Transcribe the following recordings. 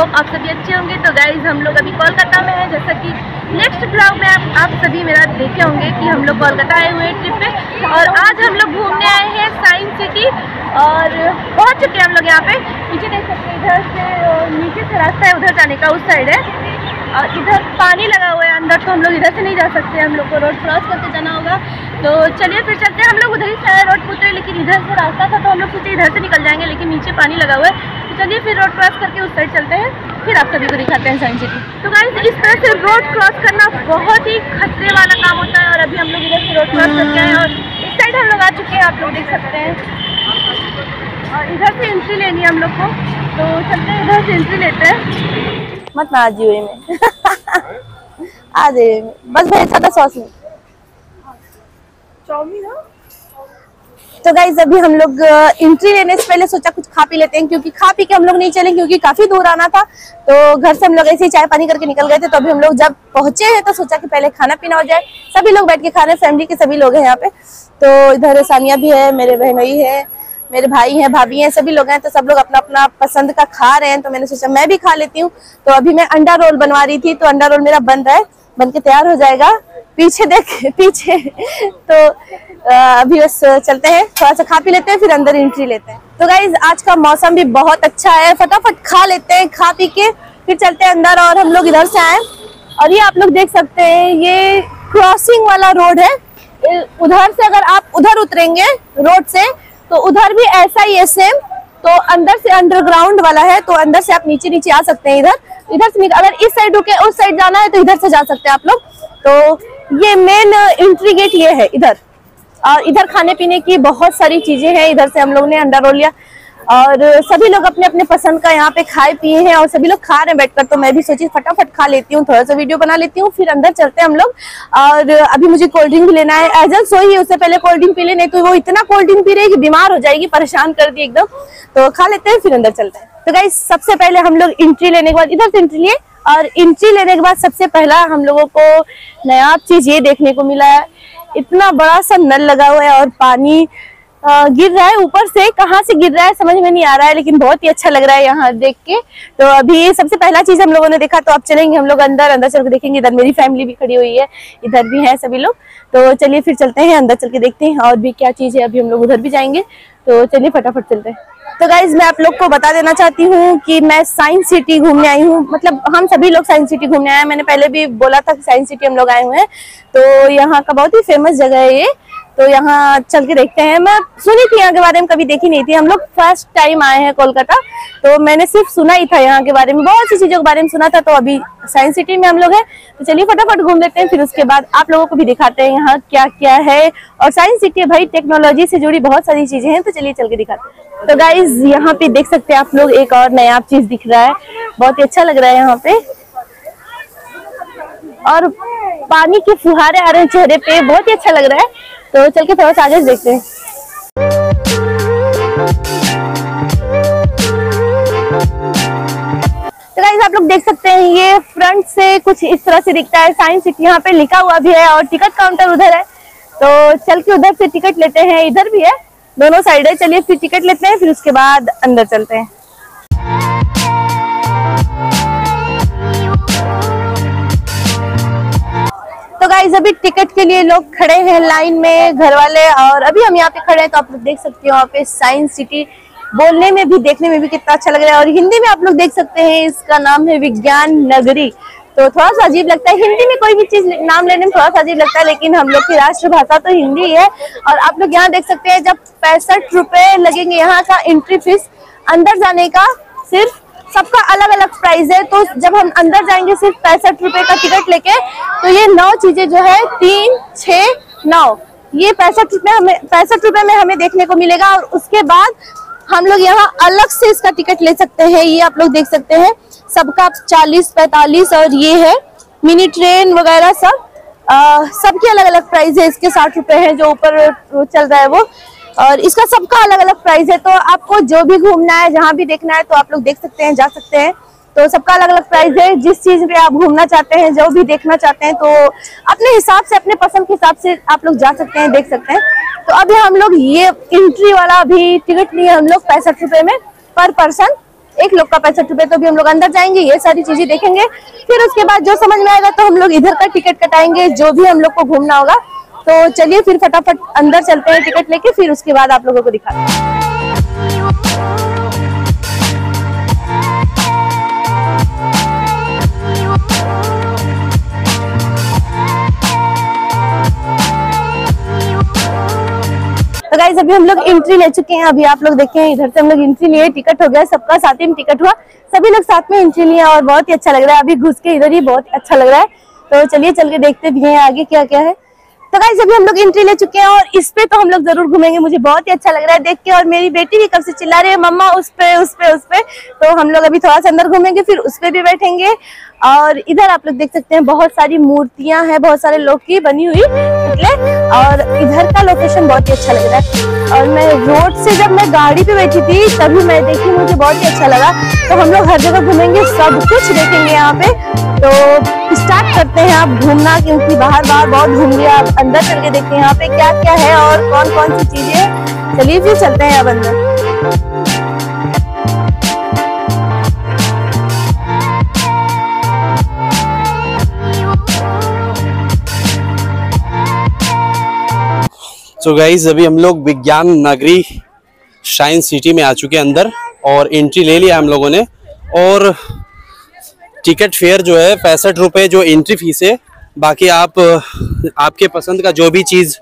Hope आप सभी अच्छे होंगे। तो गाइज हम लोग अभी कोलकाता में हैं। जैसा कि नेक्स्ट ब्लॉग में आप सभी मेरा देखे होंगे कि हम लोग कोलकाता आए हुए ट्रिप पे, और आज हम लोग घूमने आए हैं साइंस सिटी और पहुँच चुके हैं हम लोग यहाँ पे। नीचे देख सकते हैं, इधर से नीचे से रास्ता है उधर जाने का, उस साइड है। और इधर पानी लगा हुआ है अंदर, तो हम लोग इधर से नहीं जा सकते, हम लोग को रोड क्रॉस करके जाना होगा। तो चलिए फिर चलते हैं। हम लोग उधर ही सारा रोड पूछ रहे, लेकिन इधर से रास्ता था तो हम लोग सोचे इधर से निकल जाएंगे, लेकिन नीचे पानी लगा हुआ है। तो चलिए फिर रोड क्रॉस करके उस साइड चलते हैं, फिर आप सभी को दिखाते हैं साइंस सिटी। तो गाइस इस तरह से रोड क्रॉस करना बहुत ही खतरे वाला काम होता है, और अभी हम लोग इधर से रोड क्रॉस करके आए और इस साइड हम लोग आ चुके हैं, आप लोग देख सकते हैं। और इधर से एंट्री लेनी है हम लोग को, तो चलते हैं इधर से एंट्री लेते हैं। मत ना आज हुए में आज हुए में बस भैया था सॉस में चाउमीन। तो गाइज अभी हम लोग एंट्री लेने से पहले सोचा कुछ खा पी लेते हैं, क्योंकि खा पी के हम लोग नहीं चलें, क्योंकि काफी दूर आना था। तो घर से हम लोग ऐसे ही चाय पानी करके निकल गए थे। तो अभी हम लोग जब पहुंचे हैं तो सोचा कि पहले खाना पीना हो जाए। सभी लोग बैठ के खा रहे हैं, फैमिली के सभी लोग हैं यहाँ पे। तो इधर सानिया भी है, मेरे बहनोई है, मेरे भाई हैं, भाभी हैं, सभी लोग हैं। तो सब लोग अपना अपना पसंद का खा रहे हैं, तो मैंने सोचा मैं भी खा लेती हूँ। तो अभी मैं अंडा रोल बनवा रही थी, तो अंडा रोल मेरा बन रहा है, बन के तैयार हो जाएगा। पीछे देख पीछे तो अभी बस चलते हैं, थोड़ा सा खा पी लेते हैं, फिर अंदर एंट्री लेते हैं। तो गाइज आज का मौसम भी बहुत अच्छा है, फटाफट खा लेते हैं, खा पी के फिर चलते हैं अंदर। और हम लोग इधर से आए और ये आप लोग देख सकते हैं, ये क्रॉसिंग वाला रोड है। उधर से अगर आप उधर उतरेंगे रोड से तो उधर भी ऐसा ही है सेम। तो अंदर से अंडरग्राउंड वाला है, तो अंदर से आप नीचे नीचे आ सकते हैं। इधर से अगर इस साइड रुके उस साइड जाना है तो इधर से जा सकते हैं आप लोग। तो ये मेन एंट्री गेट ये है इधर। और इधर खाने पीने की बहुत सारी चीजें हैं। इधर से हम लोग ने अंडा रोल लिया और सभी लोग अपने अपने पसंद का यहाँ पे खाए पिए हैं और सभी लोग खा रहे हैं बैठकर। तो मैं भी सोची फटाफट खा लेती हूँ, थोड़ा सा वीडियो बना लेती हूँ, फिर अंदर चलते हैं हम लोग। और अभी मुझे कोल्ड ड्रिंक भी लेना है, एजल सोई है, उससे पहले कोल्ड ड्रिंक पी ले, नहीं तो वो इतना कोल्ड ड्रिंक पी रही है कि बीमार हो जाएगी, परेशान कर दी एकदम। तो खा लेते हैं फिर अंदर चलते हैं। तो गाइस सबसे पहले हम लोग एंट्री लेने के बाद इधर से एंट्री लिए, और एंट्री लेने के बाद सबसे पहला हम लोगों को नायाब चीज ये देखने को मिला है। इतना बड़ा सा नल लगा हुआ है और पानी गिर रहा है ऊपर से, कहाँ से गिर रहा है समझ में नहीं आ रहा है, लेकिन बहुत ही अच्छा लग रहा है यहाँ देख के। तो अभी सबसे पहला चीज हम लोगों ने देखा। तो अब चलेंगे हम लोग अंदर, अंदर चल के देखेंगे। इधर मेरी फैमिली भी खड़ी हुई है, इधर भी है सभी लोग। तो चलिए फिर चलते हैं अंदर, चल के देखते हैं और भी क्या चीज है। अभी हम लोग उधर भी जाएंगे, तो चलिए फटाफट चलते हैं। तो गाइज मैं आप लोग को बता देना चाहती हूँ कि मैं साइंस सिटी घूमने आई हूँ, मतलब हम सभी लोग साइंस सिटी घूमने आए हैं। मैंने पहले भी बोला था कि साइंस सिटी हम लोग आए हुए हैं, तो यहाँ का बहुत ही फेमस जगह है ये। तो यहाँ चल के देखते हैं। मैं सुनी थी यहाँ के बारे में, कभी देखी नहीं थी। हम लोग फर्स्ट टाइम आए हैं कोलकाता, तो मैंने सिर्फ सुना ही था यहाँ के बारे में, बहुत सी चीजों के बारे में सुना था। तो अभी साइंस सिटी में हम लोग हैं, तो चलिए फटाफट घूम लेते हैं, फिर उसके बाद आप लोगों को भी दिखाते हैं यहाँ क्या क्या है। और साइंस सिटी भाई टेक्नोलॉजी से जुड़ी बहुत सारी चीजें हैं, तो चलिए चल के दिखाते हैं। तो गाइज यहाँ पे देख सकते हैं आप लोग, एक और नया चीज दिख रहा है, बहुत ही अच्छा लग रहा है यहाँ पे। और पानी के फुहारे आ रहे हैं चेहरे पे, बहुत ही अच्छा लग रहा है। तो चल के थोड़ा सा आगे देखते हैं। तो गाइस आप लोग देख सकते हैं, ये फ्रंट से कुछ इस तरह से दिखता है साइंस सिटी, यहाँ पे लिखा हुआ भी है और टिकट काउंटर उधर है। तो चल के उधर से टिकट लेते हैं, इधर भी है, दोनों साइड है। चलिए फिर टिकट लेते हैं, फिर उसके बाद अंदर चलते हैं। तो गाइज अभी टिकट के लिए लोग खड़े हैं लाइन में, घर वाले, और अभी हम यहाँ पे खड़े हैं। तो आप लोग देख सकते हो यहाँ पे साइंस सिटी बोलने में भी देखने में भी कितना अच्छा लग रहा है। और हिंदी में आप लोग देख सकते हैं, इसका नाम है विज्ञान नगरी। तो थोड़ा सा अजीब लगता है, हिंदी में कोई भी चीज नाम लेने में थोड़ा सा अजीब लगता है, लेकिन हम लोग की राष्ट्रभाषा तो हिंदी है। और आप लोग यहाँ देख सकते हैं, जब 65 रुपये लगेंगे यहाँ का एंट्री फीस अंदर जाने का, सिर्फ सबका अलग अलग प्राइस है। तो जब हम अंदर जाएंगे सिर्फ 65 रुपए का टिकट लेके, तो ये 9 चीजें जो है 3, 6, 9, ये 65 रुपए हमें 65 रुपए में हमें देखने को मिलेगा। और उसके बाद हम लोग यहाँ अलग से इसका टिकट ले सकते हैं। ये आप लोग देख सकते हैं, सबका 40, 45, और ये है मिनी ट्रेन वगैरह सब, सबके अलग अलग प्राइस है। इसके 60 रुपए है जो ऊपर चल रहा है वो, और इसका सबका अलग अलग प्राइस है। तो आपको जो भी घूमना है, जहाँ भी देखना है, तो आप लोग देख सकते हैं, जा सकते हैं। तो सबका अलग अलग प्राइस है, जिस चीज पे आप घूमना चाहते हैं, जो भी देखना चाहते हैं, तो अपने हिसाब से, अपने पसंद के हिसाब से आप लोग जा सकते हैं, देख सकते हैं। तो अभी हम लोग ये एंट्री वाला अभी टिकट लिए हम लोग 65 रुपए में पर पर्सन, एक लोग का 65 रुपए। तो भी हम लोग अंदर जाएंगे, ये सारी चीजें देखेंगे, फिर उसके बाद जो समझ में आएगा तो हम लोग इधर का टिकट कटाएंगे जो भी हम लोग को घूमना होगा। तो चलिए फिर फटाफट अंदर चलते हैं टिकट लेके, फिर उसके बाद आप लोगों को दिखाते हैं। तो गाइस अभी हम लोग एंट्री ले चुके हैं, अभी आप लोग देखे हैं इधर से हम लोग एंट्री लिए, टिकट हो गया सबका, साथ ही में टिकट हुआ, सभी लोग साथ में एंट्री लिए और बहुत ही अच्छा लग रहा है। अभी घुस के इधर ही बहुत अच्छा लग रहा है, तो चलिए चल के देखते भी हैं आगे क्या क्या है। तो गाइस अभी हम लोग एंट्री ले चुके हैं और इस पे तो हम लोग जरूर घूमेंगे, मुझे बहुत ही अच्छा लग रहा है देख के। और मेरी बेटी भी कब से चिल्ला रही है मम्मा उस पे उस पे उस पे, तो हम लोग अभी थोड़ा सा अंदर घूमेंगे फिर उस पे भी बैठेंगे। और इधर आप लोग देख सकते हैं बहुत सारी मूर्तियां हैं, बहुत सारे लोग की बनी हुई, और इधर का लोकेशन बहुत ही अच्छा लग रहा है। और मैं रोड से जब मैं गाड़ी पे बैठी थी तभी मैं देखी, मुझे बहुत ही अच्छा लगा। तो हम लोग हर जगह घूमेंगे, सब कुछ देखेंगे यहाँ पे। तो स्टार्ट करते हैं आप घूमना, क्योंकि बाहर बाहर बहुत घूम लिया, आप अंदर चल के देखते हैं यहाँ पे क्या क्या है और कौन कौन सी चीजें है। चलिए फिर चलते हैं आप अंदर। तो गाइज अभी हम लोग विज्ञान नगरी साइंस सिटी में आ चुके हैं अंदर, और एंट्री ले लिया हम लोगों ने। और टिकट फेयर जो है 65 रुपये जो एंट्री फीस है, बाकी आप आपके पसंद का जो भी चीज़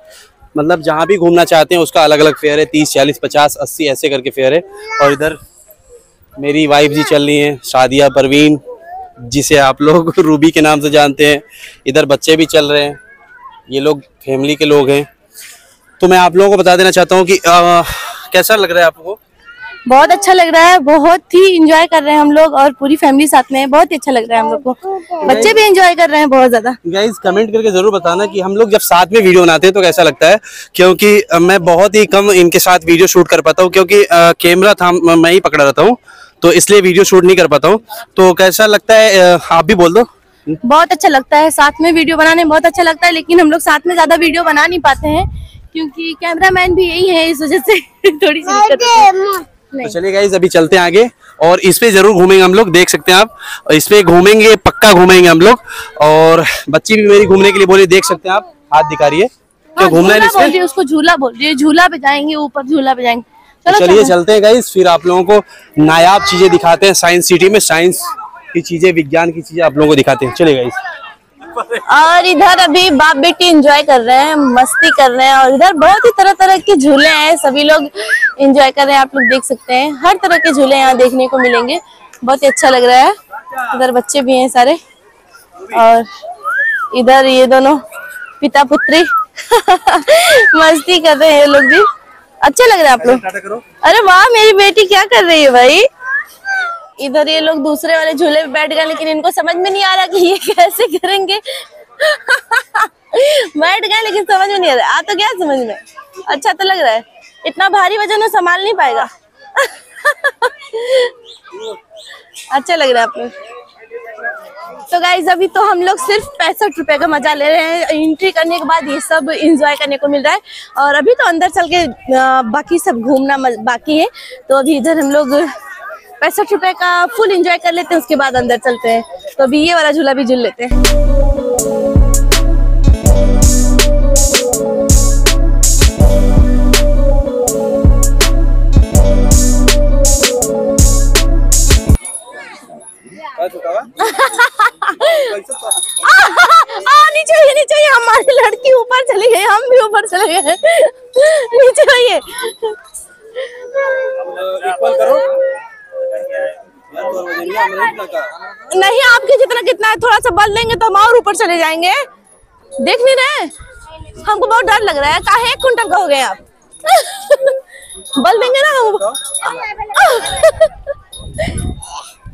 मतलब जहाँ भी घूमना चाहते हैं उसका अलग अलग फेयर है, 30, 40, 50, 80 ऐसे करके फेयर है। और इधर मेरी वाइफ जी चल रही हैं, शादिया परवीन जिसे आप लोग रूबी के नाम से जानते हैं, इधर बच्चे भी चल रहे हैं, ये लोग फैमिली के लोग हैं। तो मैं आप लोगों को बता देना चाहता हूँ कि कैसा लग रहा है आपको? बहुत अच्छा लग रहा है, बहुत ही एंजॉय कर रहे हैं हम लोग और पूरी फैमिली साथ में है, बहुत ही अच्छा लग रहा है हम लोग को, बच्चे भी एंजॉय कर रहे हैं बहुत ज्यादा। गाइस कमेंट करके जरूर बताना कि हम लोग जब साथ में वीडियो बनाते हैं तो कैसा लगता है, क्योंकि मैं बहुत ही कम इनके साथ वीडियो शूट कर पाता हूँ, क्योंकि कैमरा था मैं ही पकड़ा रहता हूँ, तो इसलिए वीडियो शूट नहीं कर पाता हूँ। तो कैसा लगता है आप भी बोल दो? बहुत अच्छा लगता है साथ में वीडियो बनाने, बहुत अच्छा लगता है, लेकिन हम लोग साथ में ज्यादा वीडियो बना नहीं पाते हैं क्योंकि कैमरामैन भी यही है, इस वजह से थोड़ी सी दिक्कत है। तो चलिए गाइस अभी चलते हैं आगे, और इस पे जरूर घूमेंगे हम लोग, देख सकते हैं आप, इस पे घूमेंगे, पक्का घूमेंगे हम लोग। और बच्ची भी मेरी घूमने के लिए बोली, देख सकते हैं आप, हाथ दिखा रही है, तो घूमना है इस पे, उसको झूला बोल रही है, झूला पे जाएंगे, ऊपर झूला पे जाएंगे। चलिए चलते हैं गाइस, फिर आप लोगों को नायाब चीजें दिखाते हैं साइंस सिटी में, साइंस की चीजें, विज्ञान की चीजें आप लोगों को दिखाते हैं। चलिए गाइस। और इधर अभी बाप बेटी एंजॉय कर रहे हैं, मस्ती कर रहे हैं, और इधर बहुत ही तरह तरह के झूले हैं, सभी लोग एंजॉय कर रहे हैं, आप लोग देख सकते हैं हर तरह के झूले यहाँ देखने को मिलेंगे, बहुत ही अच्छा लग रहा है। इधर बच्चे भी हैं सारे, और इधर ये दोनों पिता पुत्री मस्ती कर रहे हैं, ये लोग भी अच्छा लग रहा है आप लोग। अरे वाह मेरी बेटी क्या कर रही है भाई। इधर ये लोग दूसरे वाले झूले पे बैठ गए, लेकिन इनको समझ में नहीं आ रहा कि ये कैसे करेंगे बैठ गए लेकिन समझ में नहीं आ रहा, आ तो गया समझ में, अच्छा तो लग रहा है, इतना भारी वजन वो संभाल नहीं पाएगा अच्छा लग रहा है आप लोग। तो गाइज अभी तो हम लोग सिर्फ 65 रुपए का मजा ले रहे हैं, एंट्री करने के बाद ये सब एंजॉय करने को मिल रहा है। और अभी तो अंदर चल के बाकी सब घूमना बाकी है, तो अभी इधर हम लोग 65 रुपए का फुल एंजॉय कर लेते हैं, उसके बाद अंदर चलते हैं। तो अभी ये वाला झूला भी झूल लेते हैं। नीचे आइए, नीचे आइए, हमारी लड़की ऊपर चली गई, हम भी ऊपर चले गए, नीचे आइए, इक्वल करो। नहीं आपके जितना कितना है, थोड़ा सा बल लेंगे तो हम और ऊपर चले जाएंगे, देख नहीं रहे, हमको बहुत डर लग रहा है, काहे 1 कुंटल का हो गए आप बल देंगे ना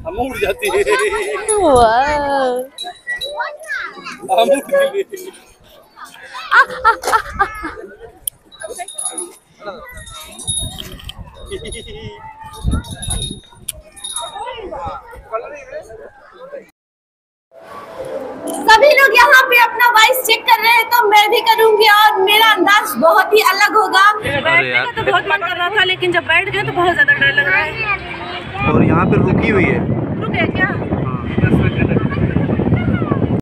हम उड़ जाती है। सभी लोग यहाँ पे अपना वॉइस चेक कर रहे हैं, तो मैं भी करूँगी और मेरा अंदाज बहुत ही अलग होगा। बैठने का तो बहुत मन कर रहा था, लेकिन जब बैठ गए तो बहुत ज्यादा डर लग रहा है। और यहाँ पर रुकी हुई है।